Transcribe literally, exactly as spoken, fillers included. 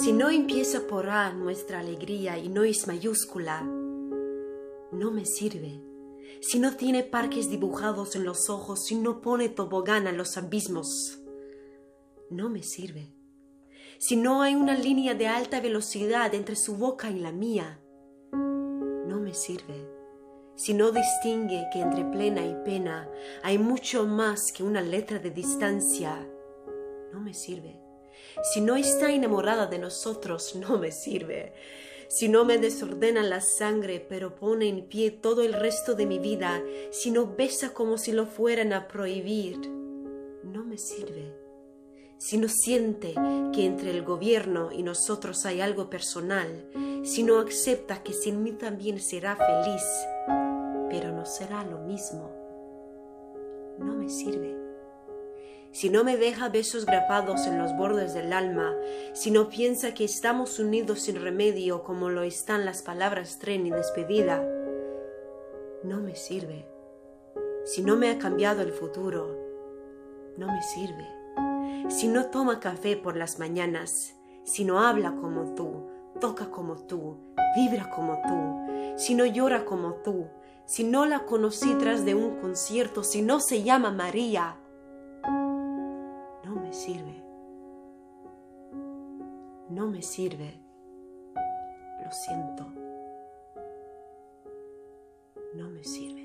Si no empieza por A nuestra alegría y no es mayúscula, no me sirve. Si no tiene parques dibujados en los ojos, si no pone tobogán en los abismos, no me sirve. Si no hay una línea de alta velocidad entre su boca y la mía, no me sirve. Si no distingue que entre plena y pena hay mucho más que una letra de distancia, no me sirve. Si no está enamorada de nosotros, no me sirve. Si no me desordena la sangre, pero pone en pie todo el resto de mi vida, si no besa como si lo fueran a prohibir, no me sirve. Si no siente que entre el gobierno y nosotros hay algo personal, si no acepta que sin mí también será feliz, pero no será lo mismo, no me sirve. Si no me deja besos grapados en los bordes del alma, si no piensa que estamos unidos sin remedio como lo están las palabras tren y despedida, no me sirve. Si no me ha cambiado el futuro, no me sirve. Si no toma café por las mañanas, si no habla como tú, toca como tú, vibra como tú, si no llora como tú, si no la conocí tras de un concierto, si no se llama María, no me sirve, no me sirve, lo siento, no me sirve.